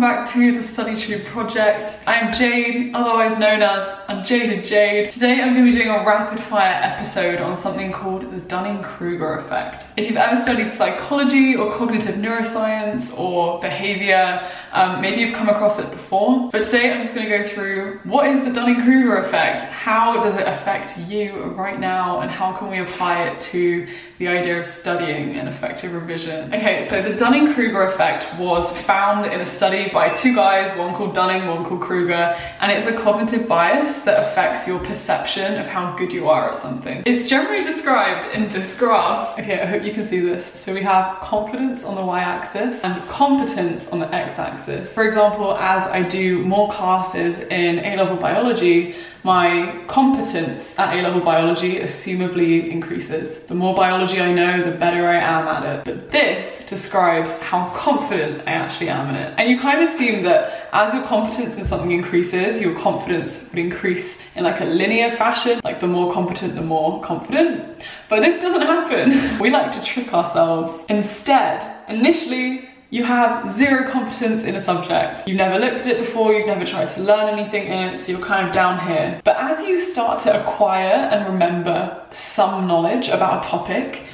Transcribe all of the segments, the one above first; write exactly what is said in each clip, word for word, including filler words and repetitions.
welcome back to the StudyTube Project. I'm Jade, otherwise known as Unjaded Jade. Today I'm going to be doing a rapid fire episode on something called the Dunning-Kruger effect. If you've ever studied psychology or cognitive neuroscience or behavior, um, maybe you've come across it before. But today I'm just going to go through what is the Dunning-Kruger effect, how does it affect you right now, and how can we apply it to the idea of studying and effective revision. Okay, so the Dunning-Kruger effect was found in a study by two guys, one called Dunning, one called Kruger, and it's a cognitive bias that affects your perception of how good you are at something. It's generally described in this graph. Okay, I hope you can see this. So we have confidence on the y-axis and competence on the x-axis. For example, as I do more classes in A-level biology, my competence at A-level biology assumably increases. The more biology I know, the better I am at it. But this describes how confident I actually am in it. And you kind of assume that as your competence in something increases, your confidence would increase in like a linear fashion, like the more competent, the more confident. But this doesn't happen. We like to trick ourselves. Instead, initially, you have zero competence in a subject. You've never looked at it before, you've never tried to learn anything in it, so you're kind of down here. But as you start to acquire and remember some knowledge about a topic,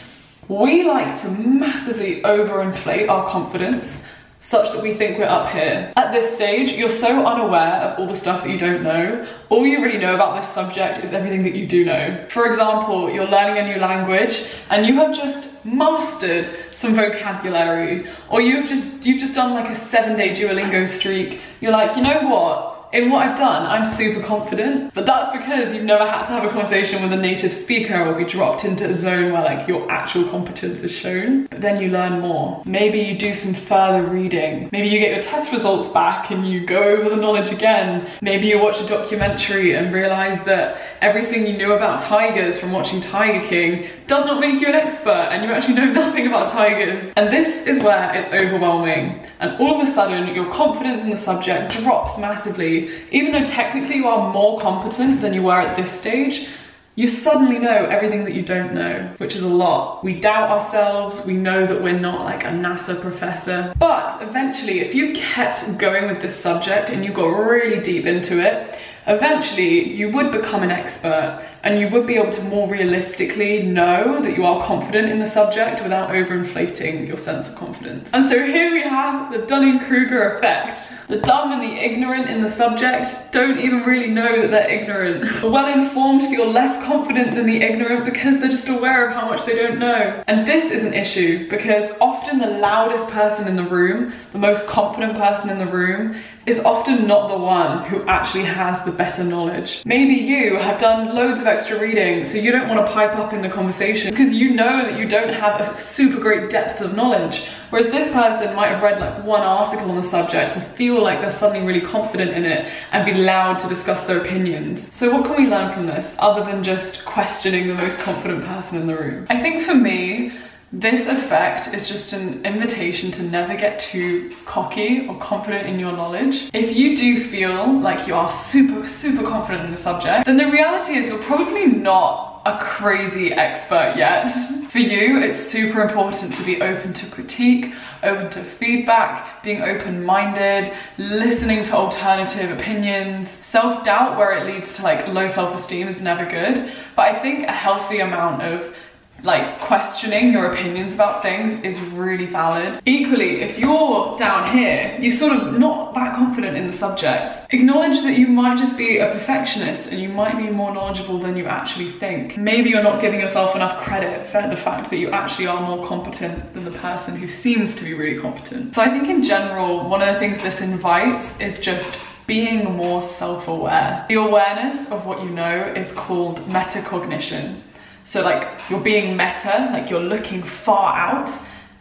we like to massively overinflate our confidence such that we think we're up here. At this stage, you're so unaware of all the stuff that you don't know. All you really know about this subject is everything that you do know. For example, you're learning a new language and you have just mastered some vocabulary, or you've just, you've just done like a seven day Duolingo streak. You're like, you know what? In what I've done, I'm super confident, but that's because you've never had to have a conversation with a native speaker or be dropped into a zone where like your actual competence is shown. But then you learn more. Maybe you do some further reading. Maybe you get your test results back and you go over the knowledge again. Maybe you watch a documentary and realize that everything you knew about tigers from watching Tiger King does not make you an expert and you actually know nothing about tigers. And this is where it's overwhelming. And all of a sudden, your confidence in the subject drops massively. Even though technically you are more competent than you were at this stage, you suddenly know everything that you don't know, which is a lot. We doubt ourselves, we know that we're not like a NASA professor. But eventually, if you kept going with this subject and you got really deep into it, eventually you would become an expert and you would be able to more realistically know that you are confident in the subject without overinflating your sense of confidence. And so here we have the Dunning-Kruger effect. The dumb and the ignorant in the subject don't even really know that they're ignorant. The well-informed feel less confident than the ignorant because they're just aware of how much they don't know. And this is an issue because often the loudest person in the room, the most confident person in the room, is often not the one who actually has the better knowledge. Maybe you have done loads of extra reading, so you don't want to pipe up in the conversation because you know that you don't have a super great depth of knowledge. Whereas this person might have read like one article on the subject and feel like they're suddenly really confident in it and be loud to discuss their opinions. So what can we learn from this other than just questioning the most confident person in the room? I think for me, this effect is just an invitation to never get too cocky or confident in your knowledge. If you do feel like you are super, super confident in the subject, then the reality is you're probably not a crazy expert yet. For you, it's super important to be open to critique, open to feedback, being open-minded, listening to alternative opinions. Self-doubt, where it leads to like low self-esteem, is never good, but I think a healthy amount of like questioning your opinions about things is really valid. Equally, if you're down here, you're sort of not that confident in the subject, acknowledge that you might just be a perfectionist and you might be more knowledgeable than you actually think. Maybe you're not giving yourself enough credit for the fact that you actually are more competent than the person who seems to be really competent. So I think in general, one of the things this invites is just being more self-aware. The awareness of what you know is called metacognition. So like you're being meta, like you're looking far out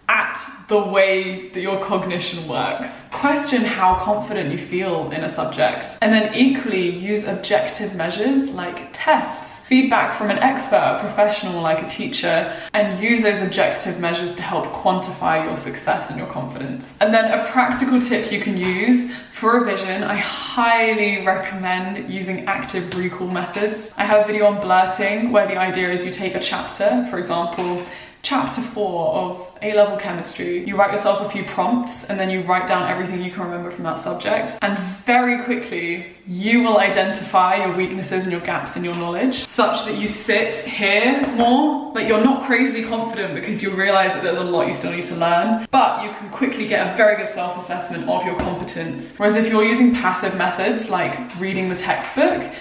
at the way that your cognition works. Question how confident you feel in a subject. And then equally use objective measures like tests, feedback from an expert, a professional like a teacher, and use those objective measures to help quantify your success and your confidence. And then a practical tip you can use for revision, I highly recommend using active recall methods. I have a video on blurting where the idea is you take a chapter, for example, chapter four of A-level chemistry, you write yourself a few prompts and then you write down everything you can remember from that subject, and very quickly you will identify your weaknesses and your gaps in your knowledge, such that you sit here more, like you're not crazily confident because you realize that there's a lot you still need to learn, but you can quickly get a very good self-assessment of your competence. Whereas if you're using passive methods like reading the textbook,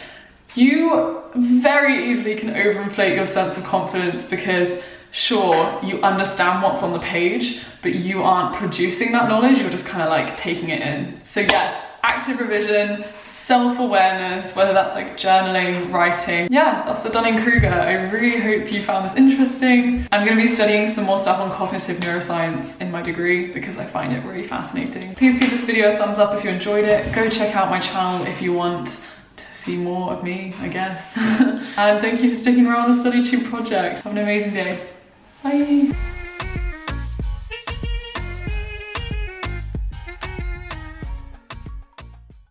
you very easily can overinflate your sense of confidence because sure, you understand what's on the page, but you aren't producing that knowledge, you're just kind of like taking it in. So yes, active revision, self-awareness, whether that's like journaling, writing. Yeah, that's the Dunning-Kruger. I really hope you found this interesting. I'm gonna be studying some more stuff on cognitive neuroscience in my degree because I find it really fascinating. Please give this video a thumbs up if you enjoyed it. Go check out my channel if you want see more of me, I guess. And thank you for sticking around the StudyTube Project. Have an amazing day. Bye.